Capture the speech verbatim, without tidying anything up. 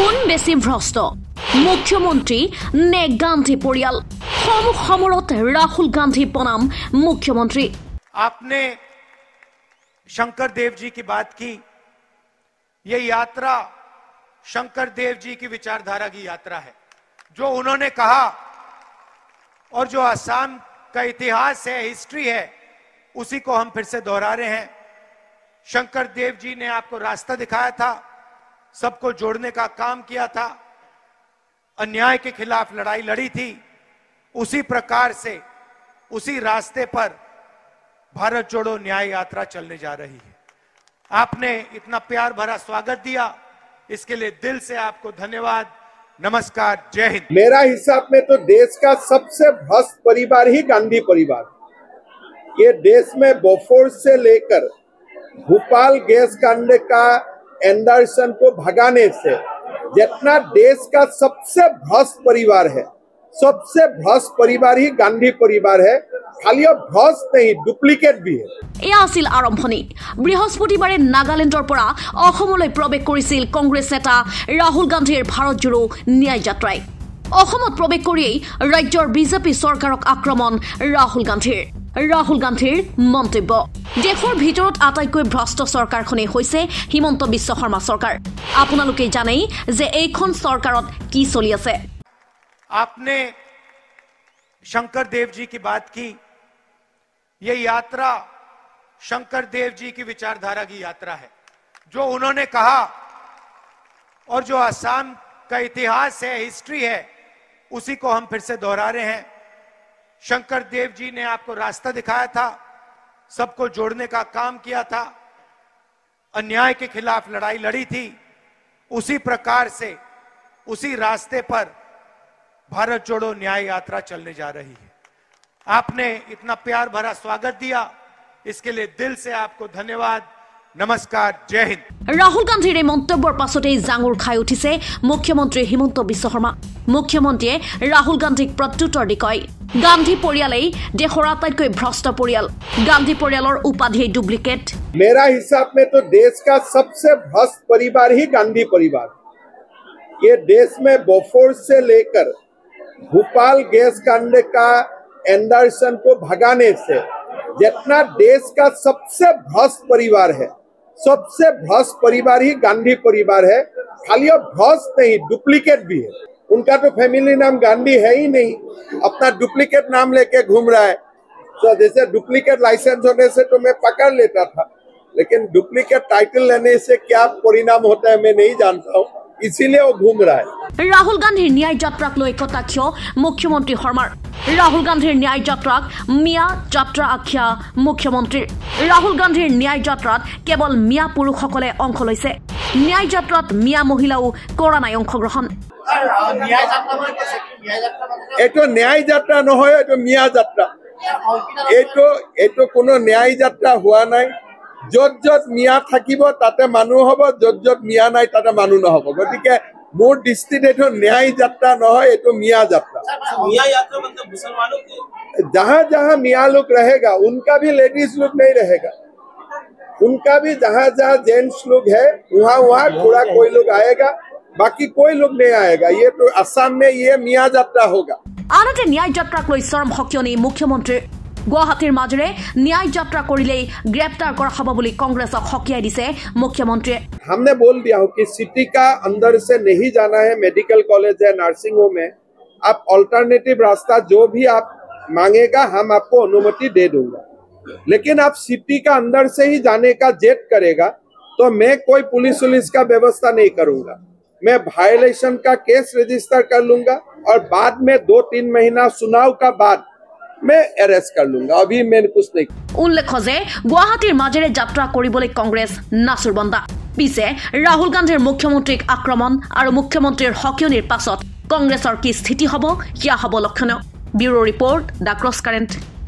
কোন বেশি ভ্রষ্ট মুখ্যমন্ত্রী নে গান্ধী পরিয়াল সমুখ সমরত রাহুল गांधी बनाम मुख्यमंत्री। आपने शंकर देव जी की बात की। ये यात्रा शंकर देव जी की विचारधारा की यात्रा है। जो उन्होंने कहा और जो असम का इतिहास है, हिस्ट्री है, उसी को हम फिर से दोहरा रहे हैं। शंकर देव जी ने आपको रास्ता दिखाया था, सबको जोड़ने का काम किया था, अन्याय के खिलाफ लड़ाई लड़ी थी। उसी प्रकार से उसी रास्ते पर भारत जोड़ो न्याय यात्रा चलने जा रही है। आपने इतना प्यार भरा स्वागत दिया, इसके लिए दिल से आपको धन्यवाद। नमस्कार, जय हिंद। मेरा हिसाब में तो देश का सबसे भ्रष्ट परिवार ही गांधी परिवार। ये देश में बोफोर्स से लेकर भोपाल गैस कांड का एंडरसन को भगाने से जितना देश का सबसे भ्रष्ट परिवार है, सबसे भ्रष्ट परिवार ही गांधी परिवार है। खाली और भ्रष्ट नहीं, डुप्लिकेट भी है। এয়া আছিল আৰম্ভণি। বৃহস্পতিবাৰে নাগালেণ্ডৰ পৰা অসমলৈ প্ৰৱেশ কৰিছিল কংগ্ৰেছ নেতা ৰাহুল গান্ধীৰ ভাৰত জোড়ো ন্যায় যাত্ৰাই। অসমত প্ৰৱেশ কৰিয়েই ৰাজ্যৰ বিজেপি চৰকাৰক আক্ৰমণ ৰাহুল গান্ধীৰ। ৰাহুল গান্ধীৰ মন্তব্য, দেশৰ ভিতৰত আটাইতকৈ ভ্ৰষ্ট চৰকাৰখনেই হৈছে হিমন্ত বিশ্ব শৰ্মা চৰকাৰ। আপোনালোকে জানেই যে এইখন চৰকাৰত কি চলি আছে। আপনি শংকৰ দেৱ জি কি বাত কি। এই যাত্ৰা शंकर देव जी की विचारधारा की यात्रा है। जो उन्होंने कहा और जो असम का इतिहास है, हिस्ट्री है, उसी को हम फिर से दोहरा रहे हैं। शंकर देव जी ने आपको रास्ता दिखाया था, सबको जोड़ने का काम किया था, अन्याय के खिलाफ लड़ाई लड़ी थी। उसी प्रकार से उसी रास्ते पर भारत जोड़ो न्याय यात्रा चलने जा रही है। आपने इतना प्यार भरा स्वागत दिया, इसके लिए दिल से आपको धन्यवाद। नमस्कार, जय हिंद। राहुल गांधी ने मंतव्यर पाछते जांगुर खाई उठिसे मुख्यमंत्री हिमंत বিশ্ব শৰ্মা। मुख्यमंत्रीये राहुल गांधीक प्रत्युत्तर दि কয়, गांधी परियाले देशर आटाइतকৈ भ्रष्ट परियाल। गांधी परियालर उपाधि डुप्लिकेट। मेरा हिसाब में तो देश का सबसे भ्रष्ट परिवार ही गांधी परिवार। ये देश में बोफोर्स से लेकर भोपाल गैस कांड का एंडरसन को भगाने से जितना देश का सबसे भ्रष्ट परिवार है, सबसे भ्रष्ट परिवार ही गांधी परिवार है। खाली और भ्रष्ट नहीं, डुप्लीकेट भी है। उनका तो फैमिली नाम गांधी है ही नहीं, अपना डुप्लीकेट नाम लेके घूम रहा है। तो जैसे डुप्लीकेट लाइसेंस होने से तो मैं पकड़ लेता था, लेकिन डुप्लीकेट टाइटल लेने से क्या परिणाम होता है मैं नहीं जानता हूँ, इसीलिए वो घूम रहा है। राहुल गांधी न्याय यात्राक লৈ কটাক্ষ মুখ্যমন্ত্রী শর্মাৰ। রাহুল গান্ধীর ন্যায় যাত্রাক মিয়া যাত্রা আখ্যা মুখ্যমন্ত্রীর। রাহুল গান্ধীর ন্যায় যাত্রাত কেবল মিয়া পুরুষসকলে অংশ লৈছে, ন্যায় যাত্রাত মিয়া মহিলাও কৰা নাই অংশগ্রহণ। এইটো ন্যায় যাত্রা নহয়, এইটো মিয়া যাত্রা। এইটো এইটো কোনো ন্যায় যাত্রা হোৱা নাই। য'ত য'ত মিয়া থাকিব তাতে মানুহ হব, য'ত য'ত মিয়া নাই তাতে মানুহ নহব। গতিকে मोर डिस्ट्रिक्ट न्याय यात्रा न हो, ये तो मियाँ यात्रा। मियाँ यात्रा मतलब मुसलमानों के जहाँ जहाँ मियाँ लोग रहेगा उनका भी लेडीज लोग नहीं रहेगा, उनका भी जहाँ जहाँ जेंट्स लोग है वहाँ वहाँ थोड़ा कोई लोग आएगा, बाकी कोई लोग नहीं आएगा। ये तो असम में ये मियाँ यात्रा होगा। आनते न्याय यात्राक লৈ চৰম সকিয়নি मुख्यमंत्री। গুৱাহাটীৰ মাজৰে ন্যায় यात्रा करिले গ্ৰেপ্তাৰ কৰা হ'ব বুলি কংগ্ৰেছক হকিয়াই দিছে मुख्यमंत्री। हमने बोल दिया हो कि सिटी का अंदर से नहीं जाना है, मेडिकल कॉलेज है, नर्सिंग होम है, आप अल्टरनेटिव रास्ता जो भी आप मांगेगा हम आपको अनुमति दे दूंगा, लेकिन आप सिटी का अंदर से ही जाने का जेद करेगा तो मैं कोई पुलिस उलिस का व्यवस्था नहीं करूंगा। मैं वायलेशन का केस रजिस्टर कर लूंगा और बाद में दो तीन महीना सुनाव का बाद मैं अरेस्ट कर लूंगा, अभी मैंने कुछ नहीं। उल्लेख जे গুৱাহাটীৰ মাজেৰে যাত্ৰা কৰিবলৈ কংগ্ৰেছ নাচুৰ বন্দা। পিছে ৰাহুল গান্ধীৰ মুখ্যমন্ত্ৰীক আক্ৰমণ আৰু মুখ্যমন্ত্ৰীৰ হকিয়নিৰ পাছত কংগ্ৰেছৰ কি স্থিতি হ'ব, ইয়া হ'ব লক্ষণ। Bureau' report, the Cross current.